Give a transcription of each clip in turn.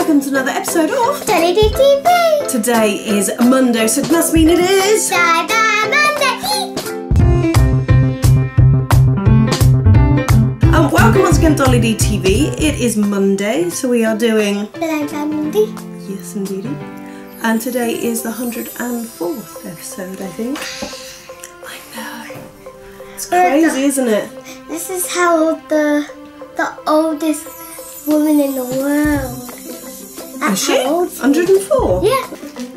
welcome to another episode of Dolly D TV. Today is Monday, so it must mean it is Bye Bye Monday. And welcome once again to Dolly D TV. It is Monday, so we are doing Blind Bag Monday. Yes, indeed. And today is the 104th episode, I think. I know. It's crazy, isn't it? This is how the oldest woman in the world. Is she? 104? Yeah.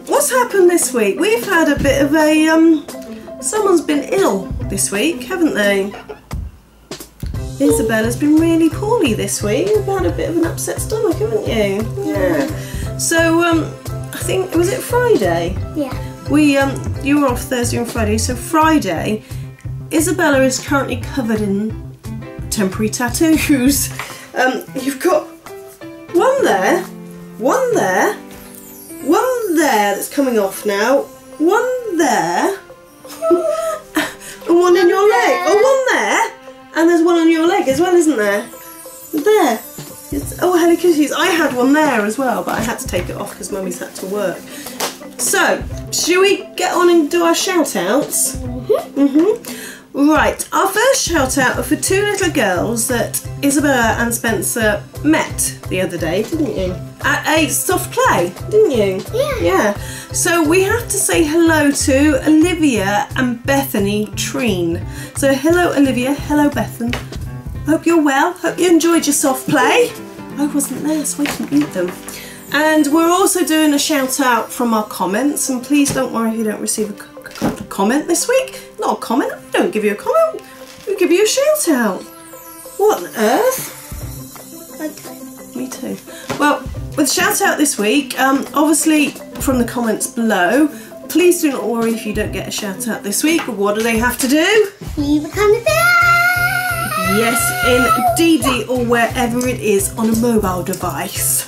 What's happened this week? We've had a bit of a, someone's been ill this week, haven't they? Isabella's been really poorly this week. You've had a bit of an upset stomach, haven't you? Yeah. So, I think, was it Friday? Yeah. You were off Thursday and Friday, so Friday, Isabella is currently covered in temporary tattoos. You've got one there that's coming off now, one there, and one in your leg. Oh, one there, and there's one on your leg as well, isn't there? There. It's, oh, Hello Kitties. I had one there as well, but I had to take it off because Mummy's had to work. So, should we get on and do our shout outs? Mm-hmm. Mm-hmm. Right, our first shout out are for two little girls that Isabella and Spencer met the other day, didn't you? At a soft play, didn't you? Yeah. Yeah. So we have to say hello to Olivia and Bethany Treen. So hello Olivia, hello Bethany. Hope you're well, hope you enjoyed your soft play. I wasn't there, so I didn't meet them. And we're also doing a shout out from our comments, and please don't worry if you don't receive a comment this week. Not a comment, we don't give you a comment, we give you a shout out. What on earth? Okay. Me too. Well, with shout out this week, obviously from the comments below, please do not worry if you don't get a shout out this week. What do they have to do? Leave a comment below! Yes, in DD or wherever it is on a mobile device.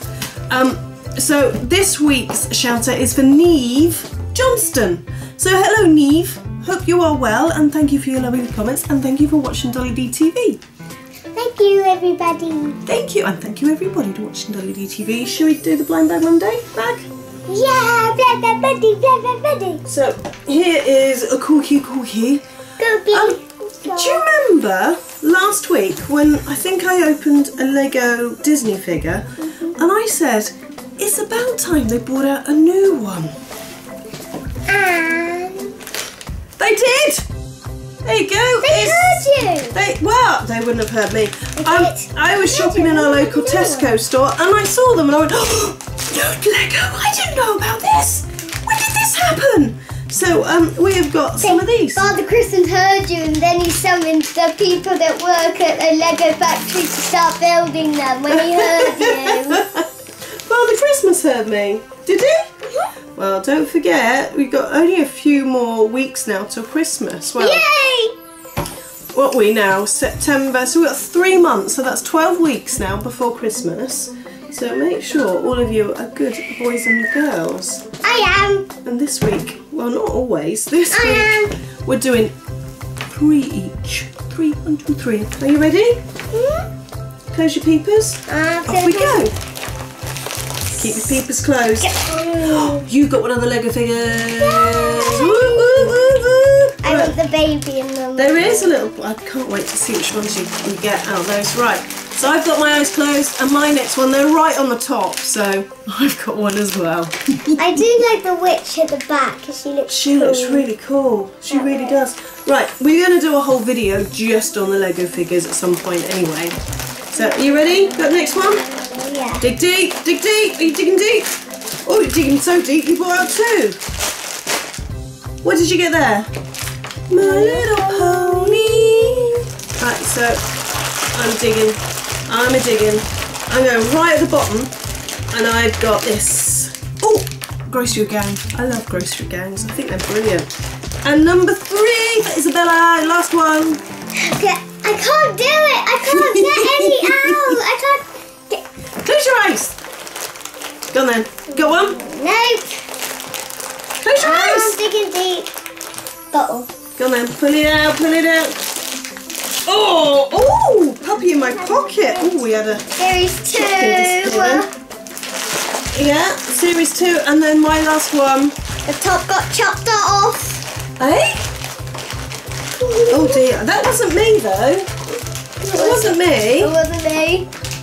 So this week's shout out is for Neve Johnston. So hello Neve. Hope you are well, and thank you for your lovely comments, and thank you for watching Dolly D TV. Thank you, everybody. Thank you, and thank you, everybody, for watching Dolly D TV. Should we do the Blind Bag Monday bag? Yeah, Blind Bag Monday, Blind Bag Monday. So, here is a cookie. Do you remember last week when I think I opened a Lego Disney figure, and I said, it's about time they brought out a new one. They did! There you go! They wouldn't have heard me. I was shopping in our local Tesco store and I saw them and I went, oh, dude, Lego, I didn't know about this! When did this happen? So we have got some of these. Father Christian heard you and then he summoned the people that work at the Lego factory to start building them when he heard you. Father Christmas heard me, did he? Well, don't forget, we've got only a few more weeks now till Christmas. Well, yay! What are we now? September. So we've got 3 months, so that's 12 weeks now before Christmas. So make sure all of you are good boys and girls. I am. And this week, well, not always, this week we're doing 3 each. 3, 1, 2, 3. Are you ready? Mm-hmm. Close your peepers. Off we go. Keep your peepers closed. Oh, you got one of the Lego figures. Woo, woo, woo, woo. I got the baby in them. There is a little. I can't wait to see which ones you get out of those. Right. So I've got my eyes closed, and my next one, they're right on the top. So I've got one as well. I do like the witch at the back because she looks. She looks really cool. She really does. Right. We're going to do a whole video just on the Lego figures at some point, anyway. So are you ready? Got the next one. Yeah. Dig deep, dig deep. Are you digging deep? Oh, you're digging so deep you brought out 2. What did you get there? My Little Pony. Right, so I'm digging. I'm going right at the bottom, and I've got this. Oh, Grocery Gang. I love Grocery Gangs. I think they're brilliant. And number 3 for Isabella. Last one. Okay, I can't do it. I can't get any out. I can't. Close your eyes! Go on then. Go on. Nope. Close your eyes! I'm digging deep. Bottle. Go on then. Pull it out, pull it out. Oh! Oh! Puppy in my pocket. Oh, we had a... There is 2. Yeah, series 2, and then my last one. The top got chopped off. Eh? Oh dear, that wasn't me though. It wasn't me.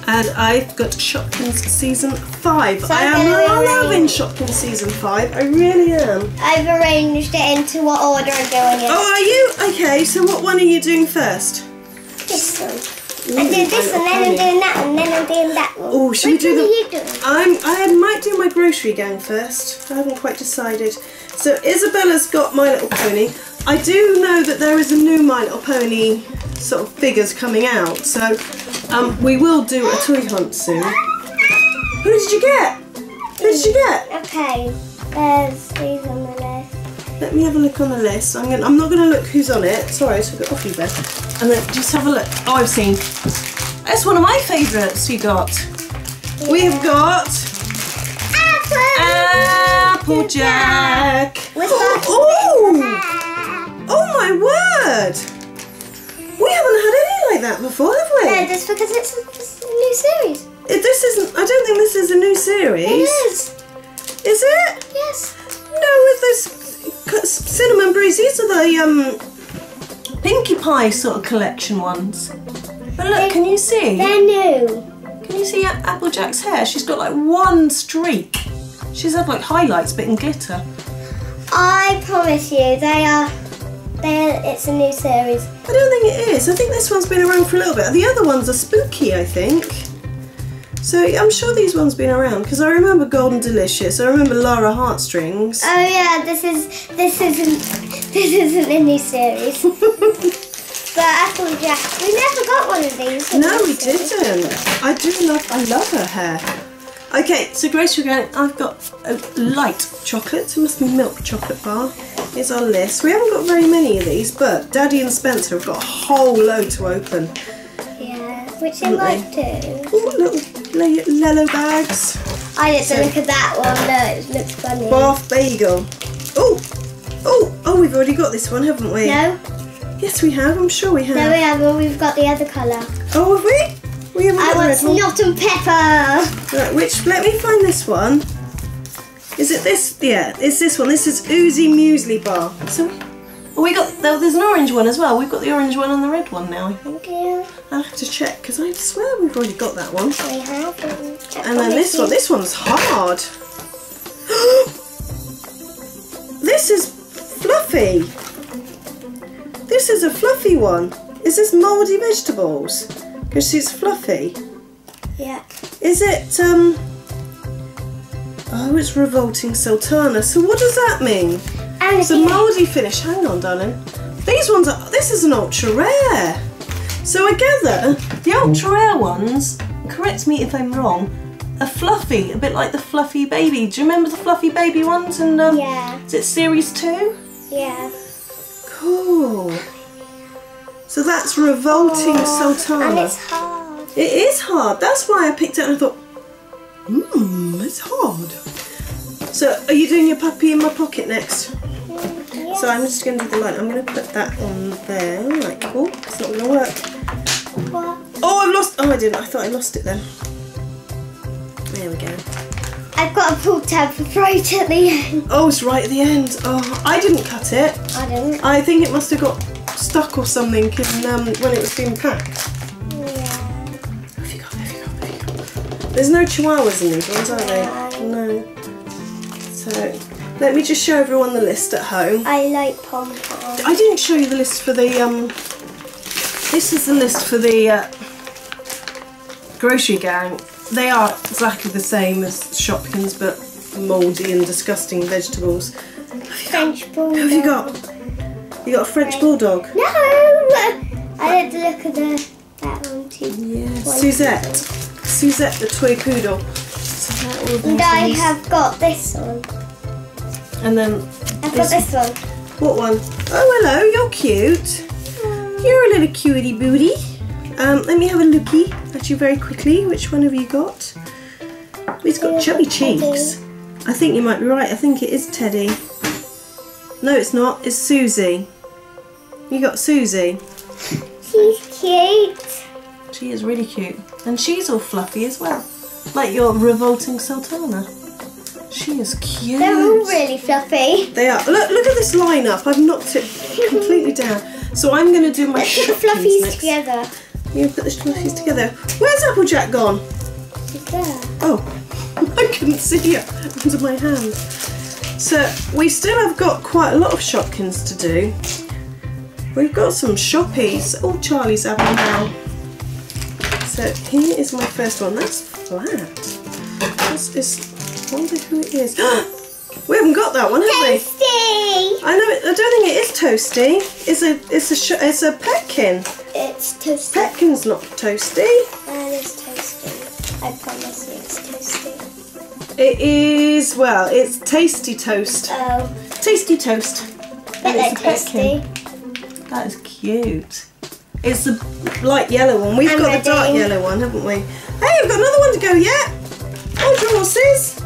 And I've got Shopkins Season 5. So I am loving Shopkins Season 5. I really am. I've arranged it into what order I'm doing it. Oh, are you? Okay, so what one are you doing first? This one. Ooh, I do this and then I'm doing that and then I'm doing that one. Oh, should we do the... I might do my Grocery Gang first. I haven't quite decided. So Isabella's got My Little Pony. I do know that there is a new My Little Pony sort of figures coming out. So we will do a toy hunt soon. Who did you get? Who did you get? Okay, there's these on the list. Let me have a look on the list. I'm not going to look who's on it. Sorry, I took it off you, Beth. And then just have a look. Oh, I've seen. That's one of my favourites we got. Yeah. We've got... Applejack. Oh! Oh my word! We haven't had any like that before, have we? No, just because it's a new series. I don't think this is a new series. It is. Is it? Yes. No, with those... Cinnamon Breeze, these are the Pinkie Pie sort of collection ones. But look, can you see? They're new. Can you see Applejack's hair? She's got like one streak. She's had like highlights but in glitter. I promise you, it's a new series. I don't think it is. I think this one's been around for a little bit. The other ones are spooky, I think. So I'm sure these ones have been around because I remember Golden Delicious. I remember Lyra Heartstrings. Oh yeah, this isn't a new series. But Applejack, we never got one of these. No, we didn't. I love her hair. Okay, so Grocery Gang, I've got a light chocolate. It must be milk chocolate bar. Here's our list. We haven't got very many of these, but Daddy and Spencer have got a whole load to open. Yeah, which they like to. Oh, look. Lello bags. I didn't look at that one. No, it looks funny. Bath bagel. Oh, we've already got this one, haven't we? No. Yes, we have. I'm sure we have. No, we haven't. We've got the other colour. Oh, have we? We have. I want Knot and Pepper. Right, let me find this one. Is it this? Yeah, it's this one. This is Oozy Muesli Bar. So, there's an orange one as well. We've got the orange one and the red one now, I think. Yeah. I'll have to check because I swear we've already got that one. We have. And then this one. This one's hard. This is fluffy. This is a fluffy one. Is this mouldy vegetables? Because she's fluffy. Yeah. Is it? Oh, it's Revolting Sultana. So what does that mean? It's a mouldy finish. Hang on, darling. These ones are... This is an ultra rare. So I gather the ultra rare ones, correct me if I'm wrong, are fluffy, a bit like the Fluffy Baby. Do you remember the Fluffy Baby ones? And yeah. Is it series 2? Yeah. Cool. So that's Revolting Sultana. And it's hard. It is hard. That's why I picked it and I thought, it's hard. So are you doing your Puppy in My Pocket next? Yes. So I'm just going to do the light. I'm going to put that on there. Like, oh, it's not going to work. What? Oh, I've lost. Oh, I didn't. I thought I lost it then. There we go. I've got a pull tab right at the end. Oh, it's right at the end. Oh, I didn't cut it. I didn't. I think it must have got stuck or something when it was being packed. Yeah. Have you got? There's no chihuahuas in these ones, are there? No. So let me just show everyone the list at home. I like pom-poms. I didn't show you the list for the this is the list for the Grocery Gang. They are exactly the same as Shopkins, but mouldy and disgusting vegetables. French bulldog. Who have you got? You got a French bulldog? No, I had to look at that one too. Yeah, Suzette the toy poodle. And I have got this one. And then I've got this one. What one? Oh, hello, you're cute. You're a little cutie booty. Let me have a lookie at you very quickly. Which one have you got? It's got chubby cheeks. Teddy. I think you might be right. I think it is Teddy. No, it's not. It's Susie. You got Susie. She's cute. She is really cute. And she's all fluffy as well. Like your Revolting Sultana. She is cute. They're all really fluffy. They are. Look at this lineup. I've knocked it completely down. So I'm going to do my Let's put the fluffies together. You put the fluffies together. Where's Applejack gone? She's there. Oh, I couldn't see her under my hand. So we still have got quite a lot of Shopkins to do. We've got some shoppies. Oh, Charlie's having now. So here is my first one. That's flat. This is, I wonder who it is. We haven't got that one, have we? Toasty! I know. I don't think it is Toasty. It's a Pekin. It's Toasty. Pekin's not Toasty. And it's Toasty. I promise you, it's Toasty. It is. Well, it's Tasty Toast. Oh. Tasty Toast. But they're Toasty. That is cute. It's the light yellow one. We've got the dark yellow one, haven't we? Hey, we've got another one to go yet. Hold your horses.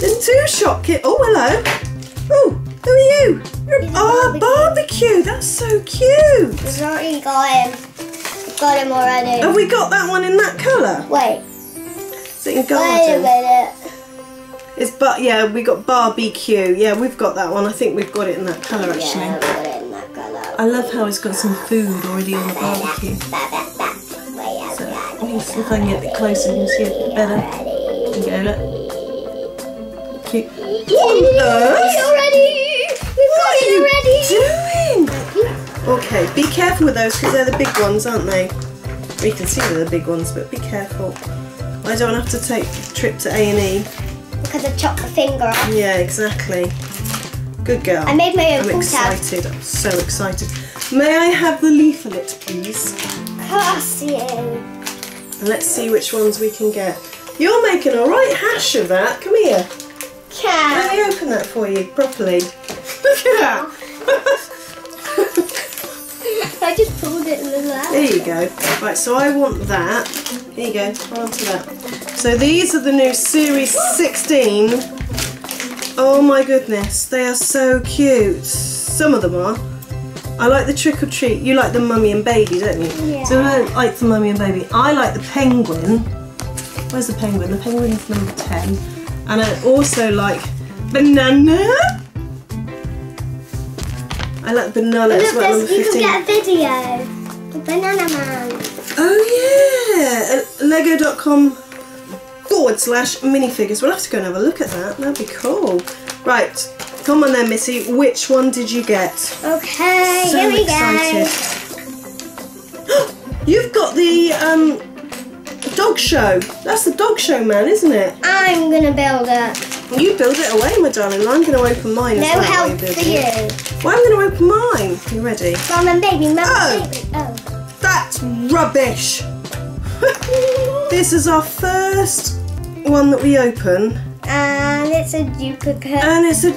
There's two Shopkins. Oh, hello. Oh, who are you? You're a barbecue. That's so cute. We've already got him. We've got him already. Have we got that one in that colour? Wait. Is it in garden? Wait a minute. It's we got barbecue. Yeah, we've got that one. I think we've got it in that colour actually. Yeah, we've got it in that colour. I love how it's got some food already on the barbecue. So, let me see if I can get it closer and see it better. There you go, look. Cute. What on earth? What are you doing? Okay, be careful with those because they're the big ones, aren't they? We can see they're the big ones, but be careful. I don't have to take a trip to A&E. Because I chopped my finger off. Yeah, exactly. Good girl. I made my own I'm excited. I'm so excited. May I have the leaflet, please? And let's see which ones we can get. You're making a right hash of that. Come here. Can. Let me open that for you properly. Look at that. I just pulled it in the left. There you go. Right, so I want that. There you go. Right onto that. So these are the new Series 16. Oh my goodness, they are so cute. Some of them are. I like the trick or treat. You like the mummy and baby, don't you? Yeah. So I don't like the mummy and baby. I like the penguin. Where's the penguin? The penguin is number 10. And I also like banana. I like banana as well. Number 15. You can get a video. The banana man. Oh yeah. Lego.com/minifigures. We'll have to go and have a look at that. That'd be cool. Right. Come on then, Missy. Which one did you get? Okay, so here we go. You've got the dog show. That's the dog show man, isn't it? I'm going to build it. You build it away, my darling. I'm going to open mine as well. No help for you. Well, I'm going to open mine. You ready? Mum and baby, mum and baby. Oh. That's rubbish. This is our first one that we open. And it's a duplicate. And it's the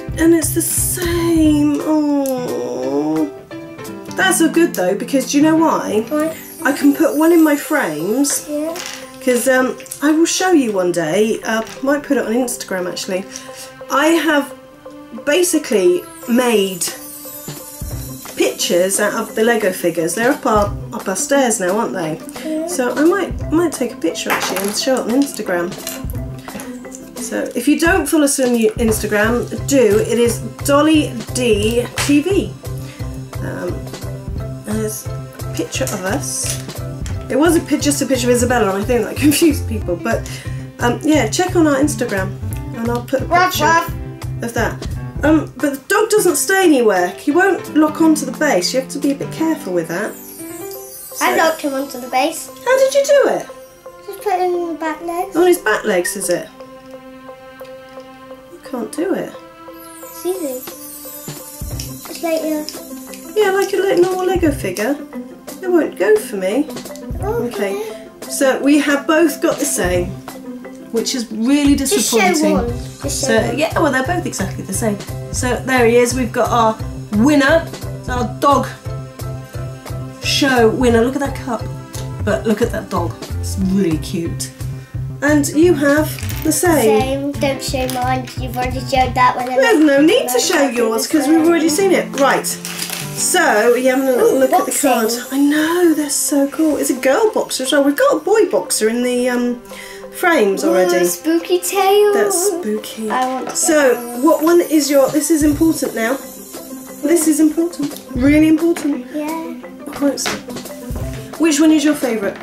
same. Oh, that's all good though, because do you know why? What? I can put one in my frames. Yeah. Because I will show you one day. I might put it on Instagram actually. I have basically made pictures out of the Lego figures. They're up our stairs now, aren't they? Yeah. So I might take a picture actually and show it on Instagram. So if you don't follow us on Instagram, do. It is Dolly D TV. And there's a picture of us. It was just a picture of Isabella, and I think that confused people. But yeah, check on our Instagram, and I'll put a picture of that. But the dog doesn't stay anywhere. He won't lock onto the base. You have to be a bit careful with that. So, I locked him onto the base. How did you do it? Just put him on the back legs. On his back legs, is it? Can't do it. It's easy. It's like a... Yeah, like a normal Lego figure. It won't go for me. Oh, okay. So we have both got the same, which is really disappointing. Just show one. Just show one. Yeah, well, they're both exactly the same. So there he is. We've got our winner. It's our dog show winner. Look at that cup. But look at that dog. It's really cute. And you have the same. Don't show mine. You've already showed that one. There's no need to show yours because we've already seen it. Right. So you having a little look at the card. I know, they're so cool. It's a girl boxer as well. We've got a boy boxer in the frames already. Ooh, spooky tale. That's spooky. I want to what one is your... This is important now. This is important. Really important. Yeah. Close. Which one is your favourite?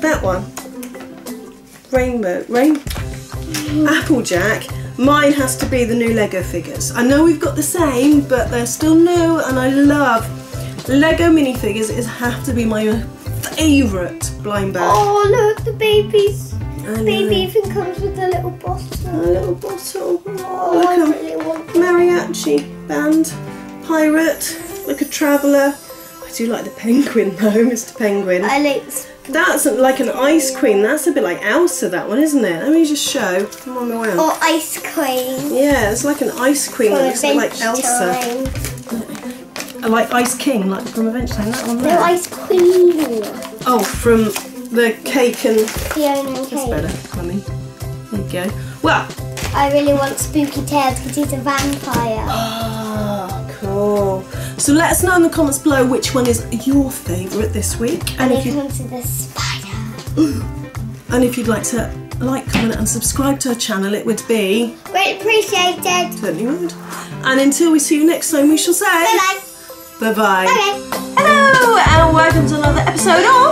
That one. Rainbow. Applejack. Mine has to be the new Lego figures. I know we've got the same, but they're still new, and I love Lego minifigures. It have to be my favourite blind bag. Oh look, the babies! The baby even comes with a little bottle. A little bottle. Oh, look, I really want mariachi band, pirate, like a traveller. I do like the penguin though, Mr. Penguin. I like. That's like an ice queen. That's a bit like Elsa, that one, isn't it? Let me just show. Come on, go out. Or ice queen. Yeah, it's like an ice queen. It looks like Elsa. I like Ice King, like from Adventure Time. That one there. No, Ice Queen. Oh, from the cake and Fiona and Cake. That's better. I mean, there you go. Well, I really want Spooky Tales because he's a vampire. Oh, cool. So let us know in the comments below which one is your favourite this week. And if you come to the spider. And if you'd like to like, comment and subscribe to our channel, it would be greatly appreciated. Certainly would. And until we see you next time, we shall say bye bye. Bye bye. Bye bye. Hello and welcome to another episode of